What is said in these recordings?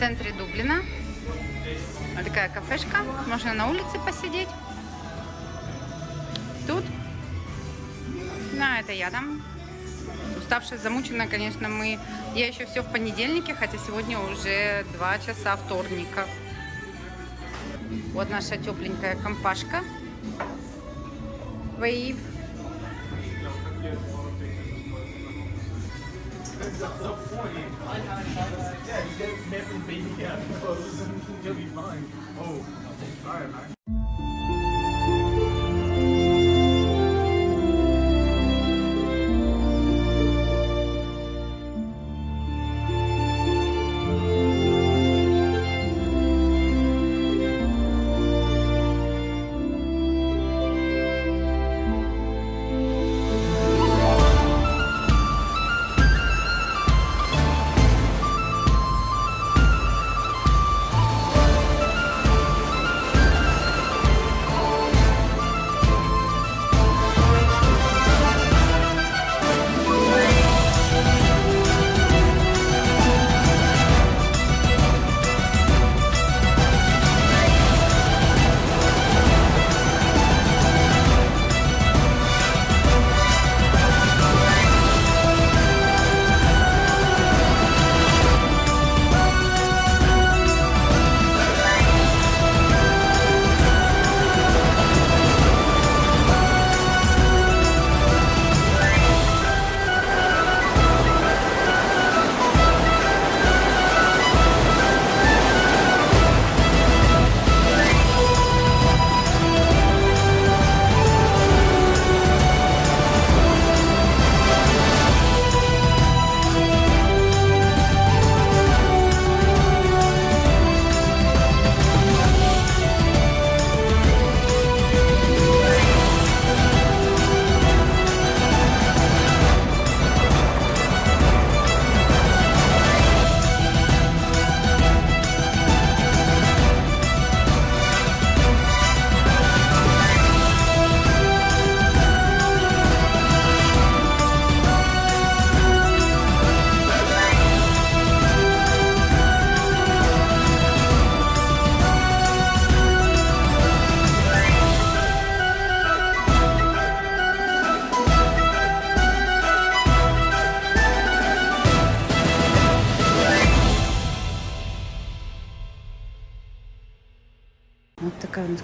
центре Дублина. Такая кафешка, можно на улице посидеть. Тут, это я там. Уставшая, замученная, конечно, мы. Я еще все в понедельнике, хотя сегодня уже 2 часа вторника. Вот наша тепленькая компашка. Wave.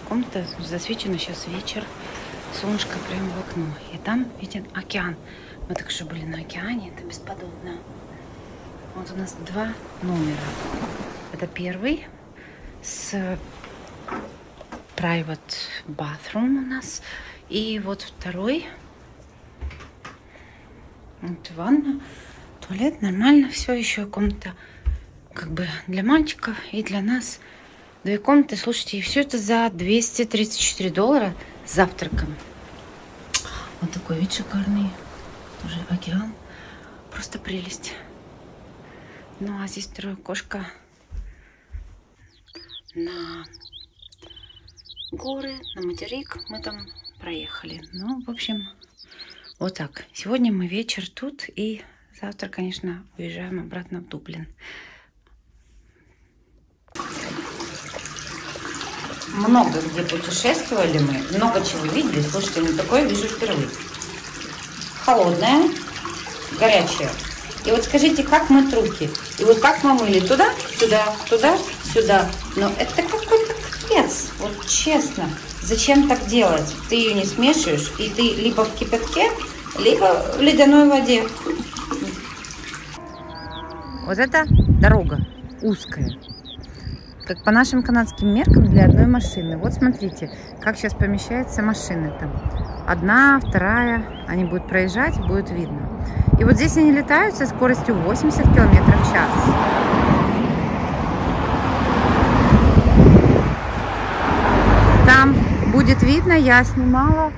Комната засвечена, сейчас вечер, солнышко прямо в окно, и там виден океан. Мы так же были на океане, это бесподобно. Вот у нас 2 номера. Это первый с private bathroom у нас, и вот второй. Вот ванна, туалет, нормально все, еще комната как бы для мальчиков и для нас. 2 комнаты, слушайте, и все это за $234 с завтраком. Вот такой вид шикарный. Тоже океан. Просто прелесть. Ну, а здесь второе окошко на горы, на материк. Мы там проехали. Ну, в общем, вот так. Сегодня мы вечер тут, и завтра, конечно, уезжаем обратно в Дублин. Много где путешествовали мы, много чего видели. Слушайте, ну такое вижу впервые. Холодное, горячее. И вот скажите, как мыть руки? И вот как мы мыли? Туда, сюда, туда, сюда. Но это какой-то капец, вот честно. Зачем так делать? Ты ее не смешиваешь, и ты либо в кипятке, либо в ледяной воде. Вот эта дорога узкая. Как по нашим канадским меркам для одной машины. Вот смотрите, как сейчас помещаются машины там. Одна, вторая, они будут проезжать, будет видно. И вот здесь они летают со скоростью 80 км в час. Там будет видно, я снимала,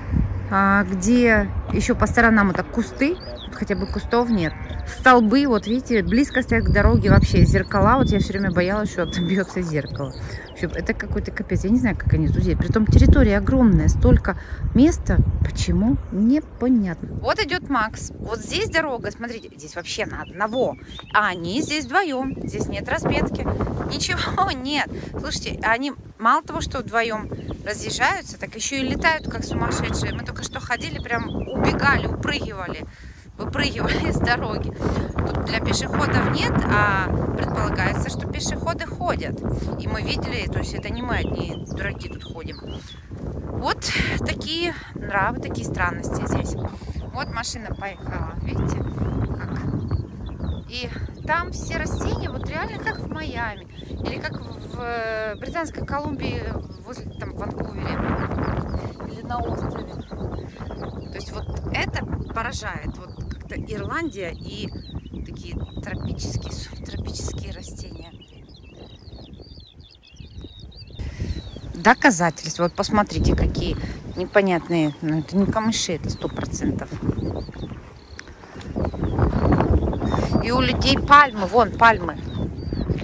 где еще по сторонам вот так кусты, тут хотя бы кустов нет, столбы, вот видите, близко стоят к дороге вообще, зеркала, вот я все время боялась, что отобьется зеркало. В общем, это какой-то капец, я не знаю, как они здесь, притом территория огромная, столько места, почему, непонятно. Вот идет Макс, вот здесь дорога, смотрите, здесь вообще на одного, а они здесь вдвоем, здесь нет разметки, ничего нет. Слушайте, они мало того, что вдвоем разъезжаются, так еще и летают как сумасшедшие, мы только что ходили, прям убегали, выпрыгивали с дороги. Тут для пешеходов нет, а предполагается, что пешеходы ходят. И мы видели, то есть это не мы одни дураки тут ходим. Вот такие нравы, такие странности здесь. Вот машина поехала, видите, как. И там все растения, вот реально как в Майами. Или как в Британской Колумбии, возле там Ванкувере. Или на острове. То есть вот это поражает. Вот как-то Ирландия и такие тропические, субтропические растения. Доказательства. Вот посмотрите, какие непонятные. Ну, это не камыши, это 100%. И у людей пальмы. Вон пальмы.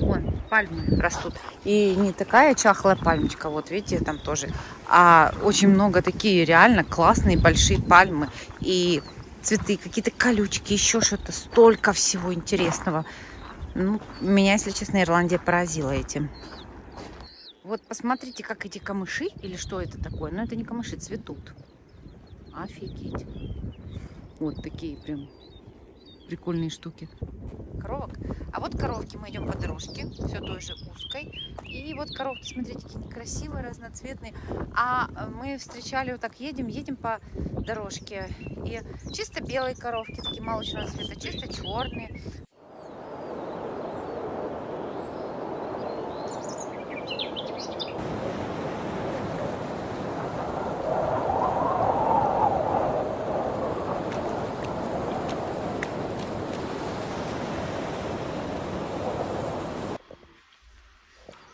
Вон пальмы растут. И не такая чахлая пальмочка, вот видите, там тоже. А очень много такие реально классные большие пальмы. И цветы, какие-то колючки, еще что-то. Столько всего интересного. Ну, меня, если честно, Ирландия поразила этим. Вот посмотрите, как эти камыши, или что это такое. Но это не камыши, цветут. Офигеть. Вот такие прям прикольные штуки. Коровок. А вот коровки, мы идем по дорожке, все той же узкой. И вот коровки, смотрите, какие красивые, разноцветные. А мы встречали, вот так едем по дорожке. И чисто белые коровки, такие молочного цвета, чисто черные.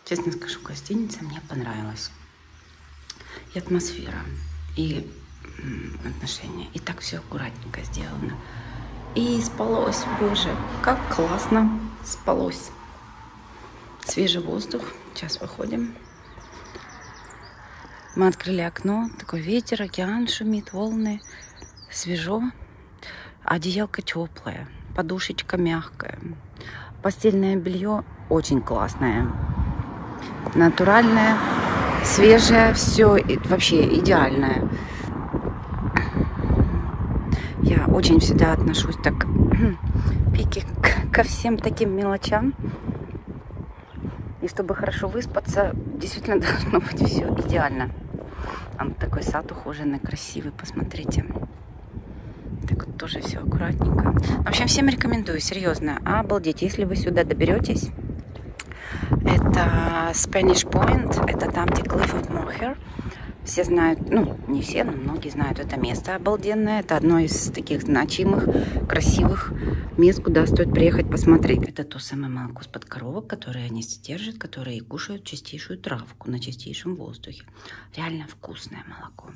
Честно скажу, гостиница мне понравилась. И атмосфера, и отношения. И так все аккуратненько сделано. И спалось, боже, как классно спалось. Свежий воздух. Сейчас выходим. Мы открыли окно. Такой ветер, океан шумит, волны. Свежо. Одеялка теплая, подушечка мягкая. Постельное белье очень классное. Натуральное, свежее, все вообще идеальное. Я очень всегда отношусь так пики ко всем таким мелочам. И чтобы хорошо выспаться, действительно должно быть все идеально. Там такой сад ухоженный, красивый, посмотрите. Так вот тоже все аккуратненько. В общем, всем рекомендую, серьезно. Обалдеть, если вы сюда доберетесь. Это Spanish Point, это там, где Cliffs of Moher. Все знают, ну, не все, но многие знают это место обалденное. Это одно из таких значимых, красивых мест, куда стоит приехать посмотреть. Это то самое молоко из-под коровок, которое они содержат, которые кушают чистейшую травку на чистейшем воздухе. Реально вкусное молоко.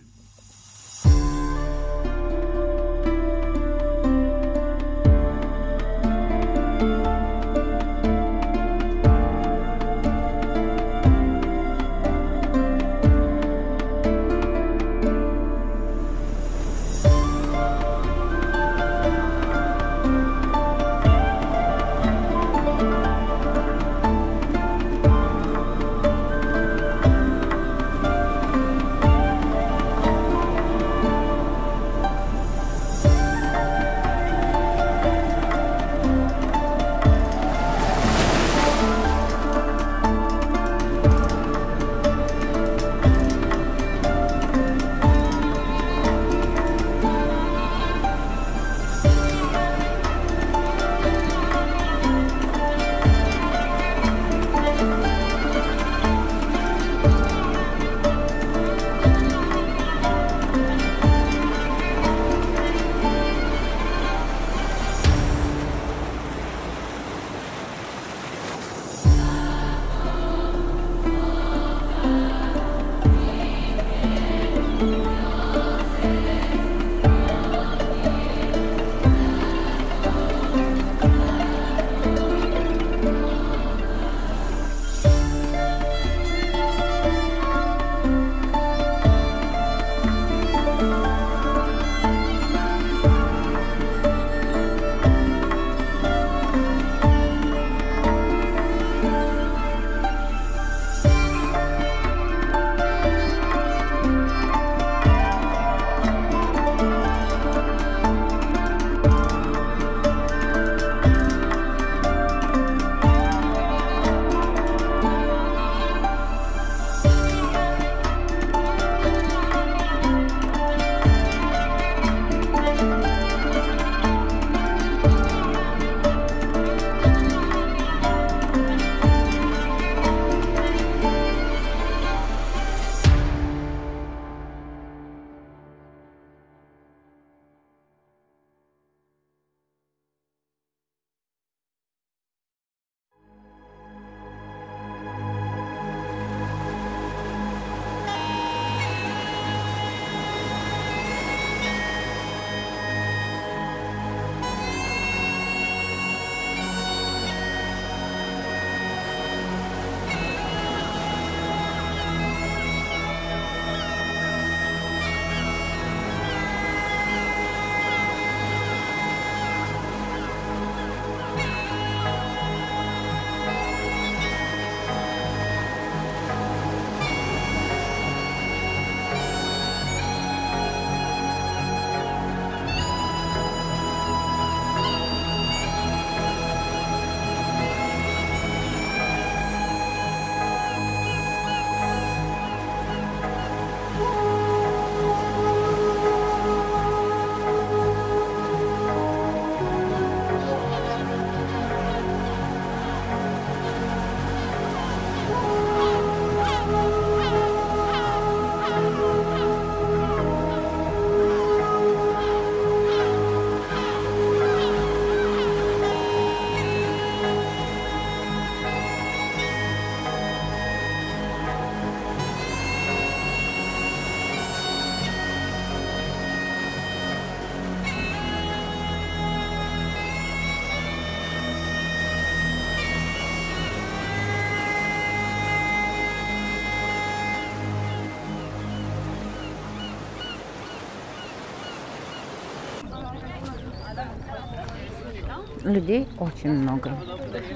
людей очень много.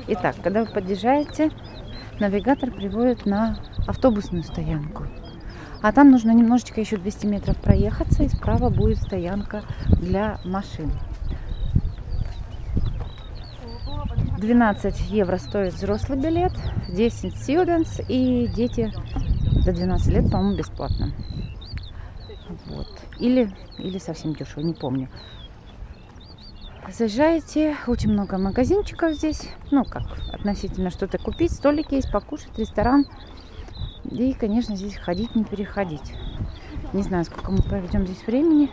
Итак, когда вы подъезжаете, навигатор приводит на автобусную стоянку. А там нужно немножечко еще 200 метров проехаться, и справа будет стоянка для машин. 12 евро стоит взрослый билет, 10 students, и дети до 12 лет, по-моему, бесплатно. Вот. Или совсем дешево, не помню. Заезжаете, очень много магазинчиков здесь, ну как, относительно что-то купить, столики есть, покушать, ресторан. И, конечно, здесь ходить, не переходить. Не знаю, сколько мы проведем здесь времени.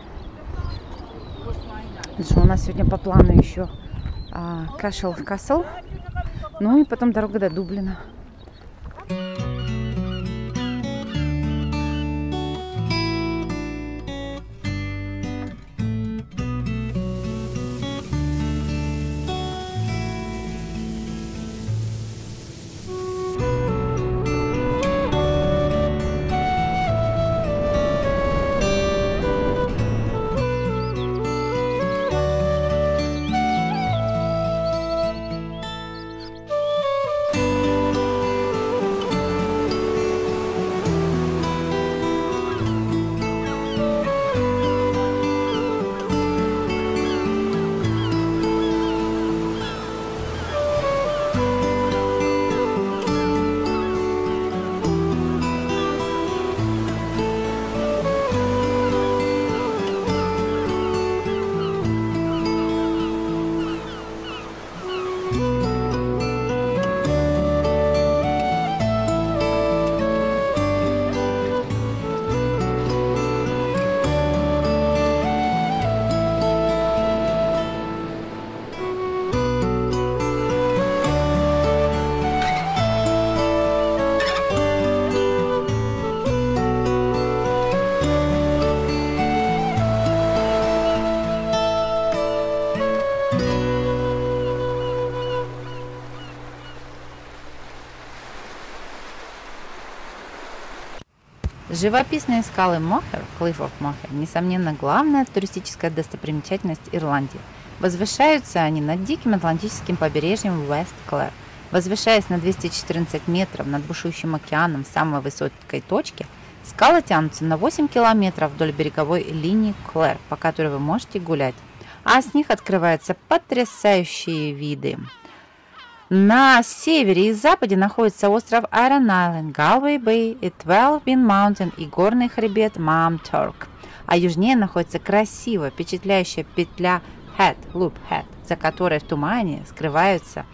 Потому что у нас сегодня по плану еще Cashel в Castle. Ну и потом дорога до Дублина. Живописные скалы Мохер, Cliffs of Moher, несомненно, главная туристическая достопримечательность Ирландии. Возвышаются они над диким атлантическим побережьем West Clare. Возвышаясь на 214 метров над бушующим океаном в самой высокой точке, скалы тянутся на 8 километров вдоль береговой линии Клэр, по которой вы можете гулять. А с них открываются потрясающие виды. На севере и западе находится остров Aran Island, Galway Bay и 12 Bens Mountain и горный хребет Maam Turk. А южнее находится красивая, впечатляющая петля Loop Head, за которой в тумане скрываются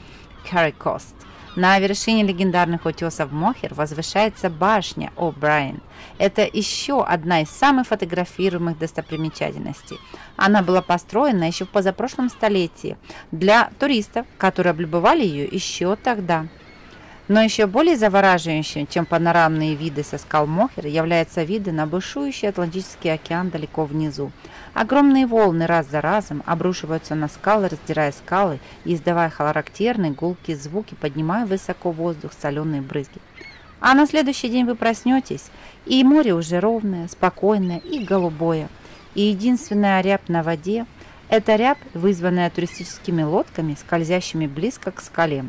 Kerry Coast. На вершине легендарных утесов Мохер возвышается башня О'Брайен. Это еще одна из самых фотографируемых достопримечательностей. Она была построена еще в позапрошлом столетии для туристов, которые облюбовали ее еще тогда. Но еще более завораживающим, чем панорамные виды со скал Мохер, являются виды на бушующий Атлантический океан далеко внизу. Огромные волны раз за разом обрушиваются на скалы, раздирая скалы и издавая характерные гулкие звуки, поднимая высоко в воздух соленые брызги. А на следующий день вы проснетесь, и море уже ровное, спокойное и голубое. И единственная рябь на воде – это рябь, вызванная туристическими лодками, скользящими близко к скале.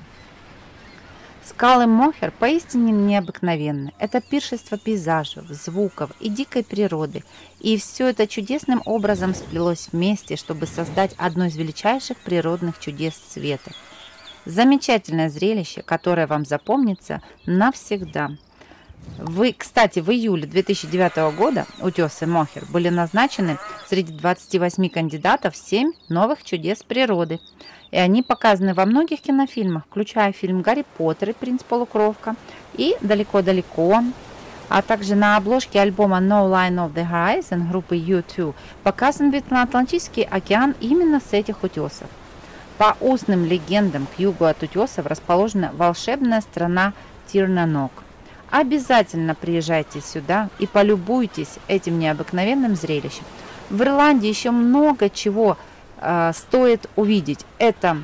Скалы Мохер поистине необыкновенны. Это пиршество пейзажев, звуков и дикой природы. И все это чудесным образом сплелось вместе, чтобы создать одно из величайших природных чудес света. Замечательное зрелище, которое вам запомнится навсегда. Кстати, в июле 2009 года утесы Мохер были назначены среди 28 кандидатов в 7 новых чудес природы. И они показаны во многих кинофильмах, включая фильм «Гарри Поттер и принц Полукровка» и «Далеко-далеко». А также на обложке альбома No Line on the Horizon группы U2 показан вид на Атлантический океан именно с этих утесов. По устным легендам, к югу от утесов расположена волшебная страна Tír на nÓg. Обязательно приезжайте сюда и полюбуйтесь этим необыкновенным зрелищем. В Ирландии еще много чего стоит увидеть. Это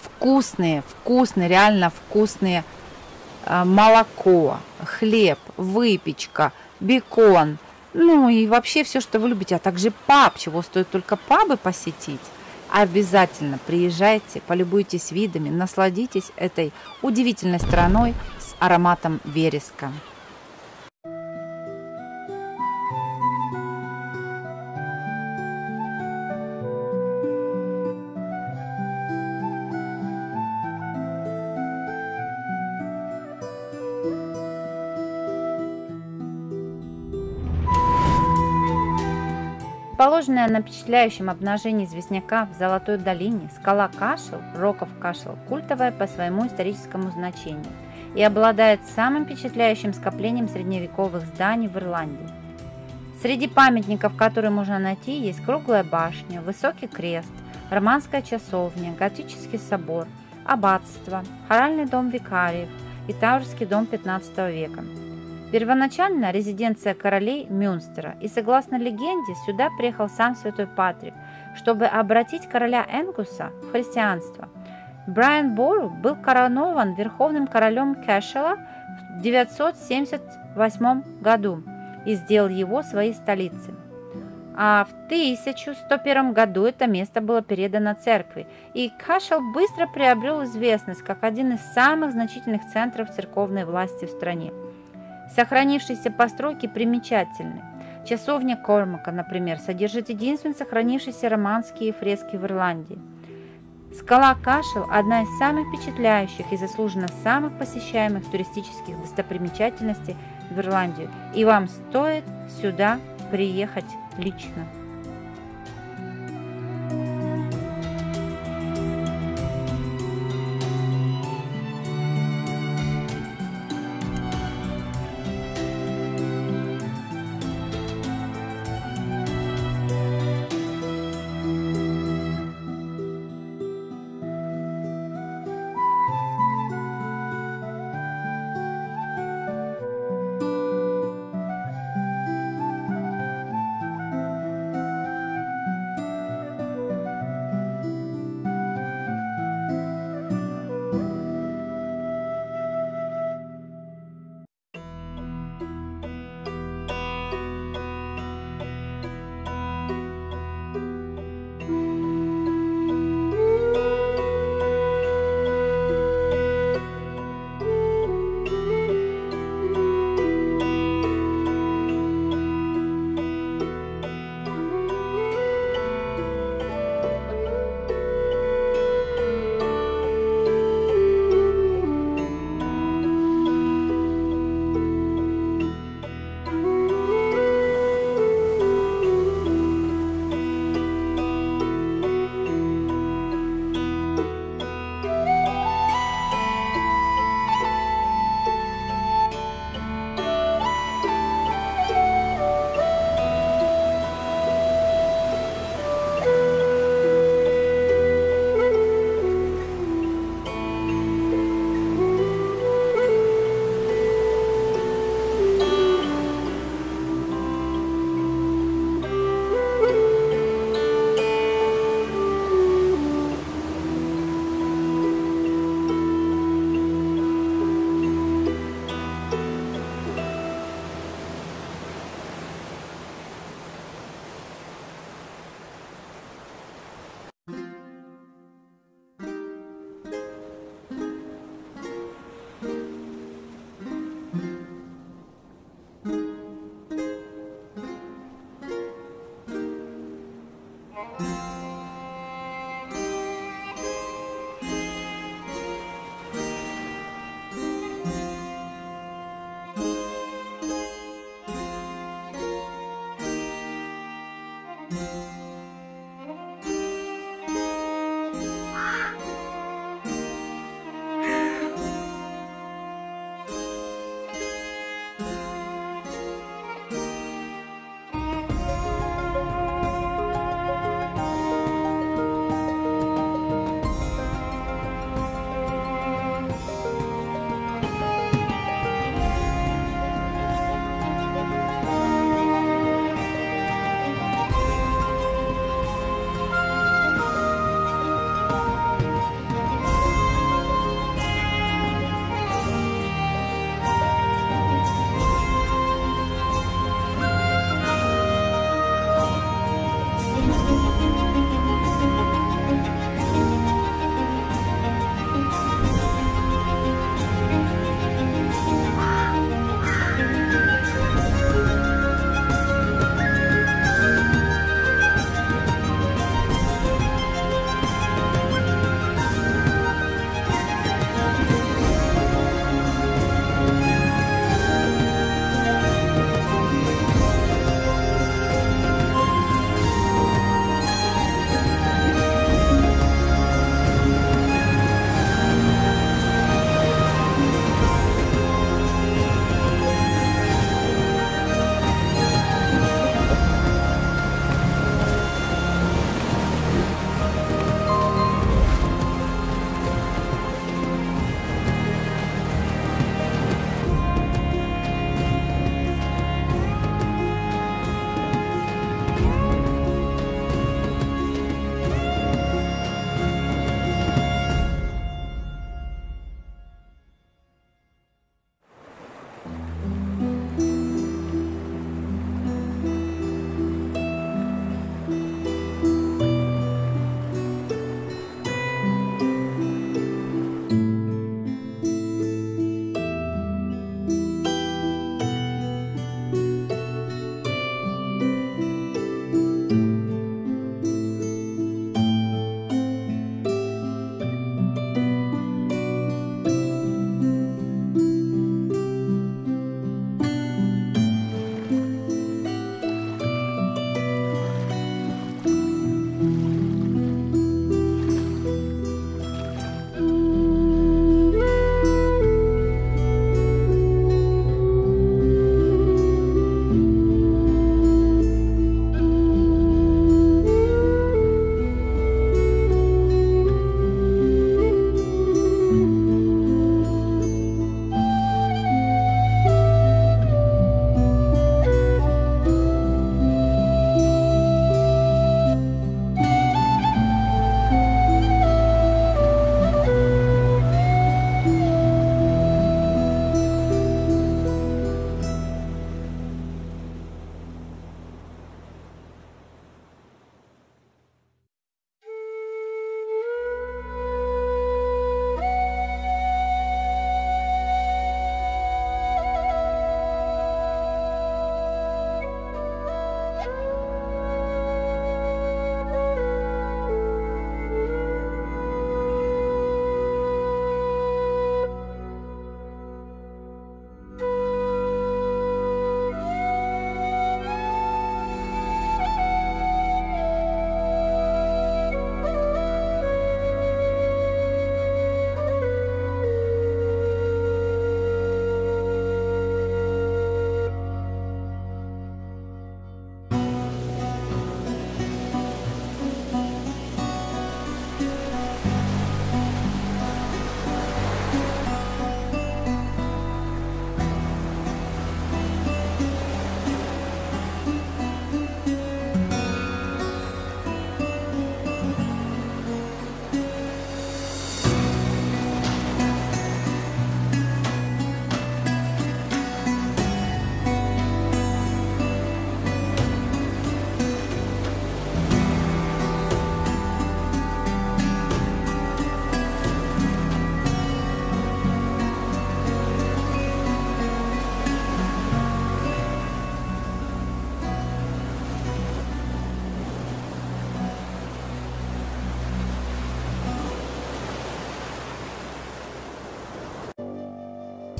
вкусные, реально вкусные молоко, хлеб, выпечка, бекон. Ну и вообще все, что вы любите. А также паб, чего стоит только пабы посетить. Обязательно приезжайте, полюбуйтесь видами, насладитесь этой удивительной страной с ароматом вереска. Расположенная на впечатляющем обнажении известняка в Золотой долине, скала Кашел, Rock of Cashel, культовая по своему историческому значению и обладает самым впечатляющим скоплением средневековых зданий в Ирландии. Среди памятников, которые можно найти, есть круглая башня, высокий крест, романская часовня, готический собор, аббатство, хоральный дом викариев и таурский дом 15 века. Первоначально резиденция королей Мюнстера, и согласно легенде сюда приехал сам святой Патрик, чтобы обратить короля Энгуса в христианство. Брайан Бору был коронован верховным королем Кэшела в 978 году и сделал его своей столицей. А в 1101 году это место было передано церкви, и Кэшел быстро приобрел известность как один из самых значительных центров церковной власти в стране. Сохранившиеся постройки примечательны. Часовня Кормака, например, содержит единственные сохранившиеся романские фрески в Ирландии. Скала Кашел – одна из самых впечатляющих и заслуженно самых посещаемых туристических достопримечательностей в Ирландии. И вам стоит сюда приехать лично.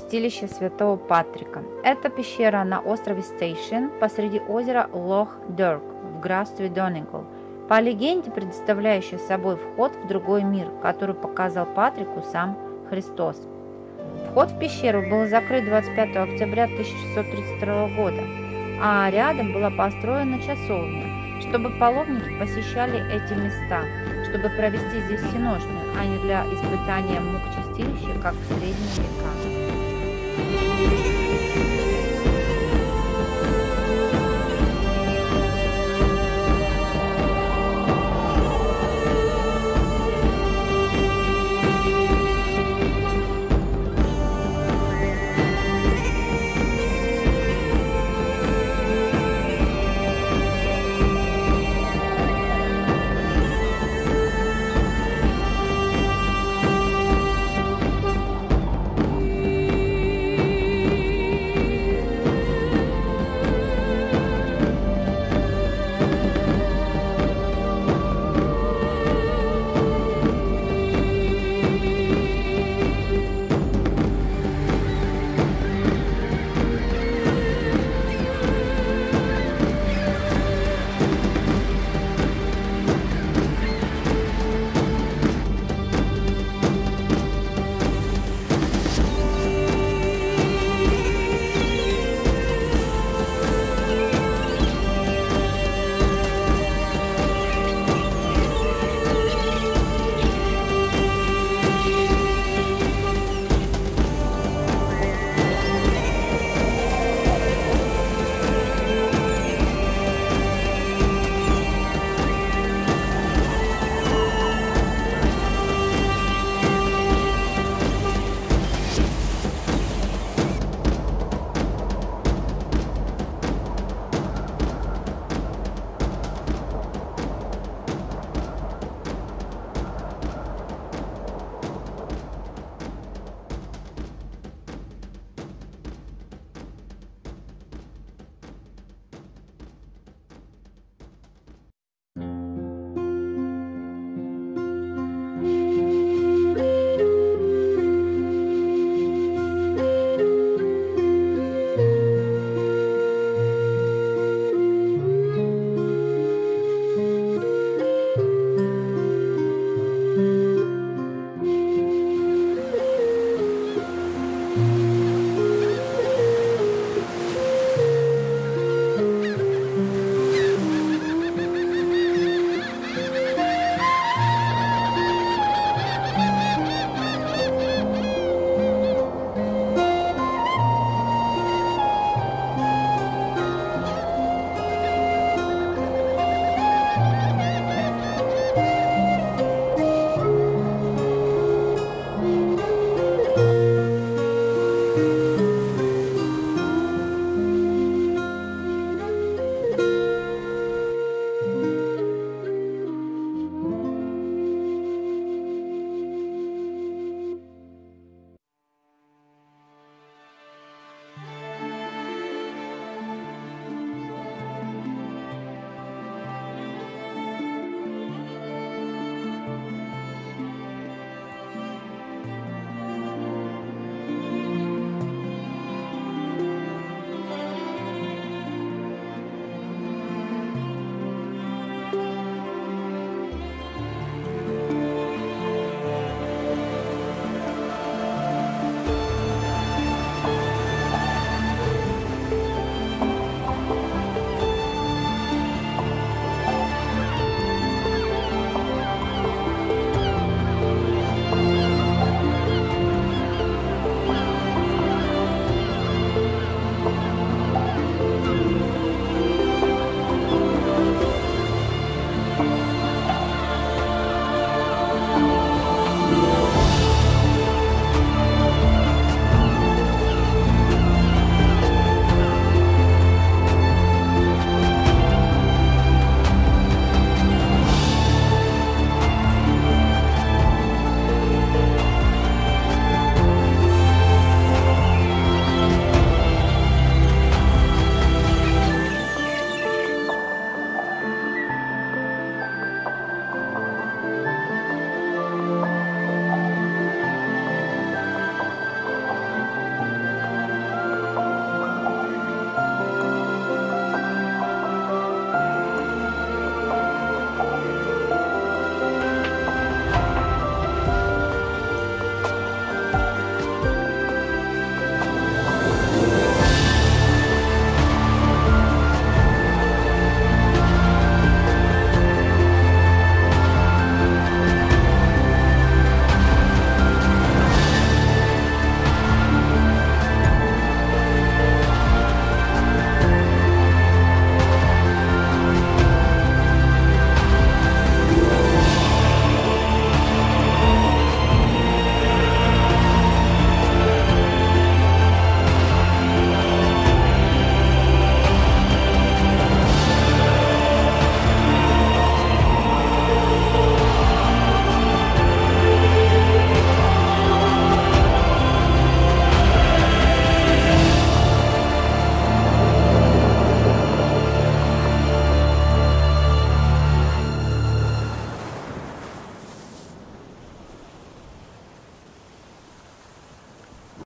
Святилище Святого Патрика. Это пещера на острове Station посреди озера Lough Derg в графстве Donegal, по легенде, предоставляющая собой вход в другой мир, который показал Патрику сам Христос. Вход в пещеру был закрыт 25 октября 1632 года, а рядом была построена часовня, чтобы паломники посещали эти места, чтобы провести здесь всеночную, а не для испытания мук чистилища, как в средние века.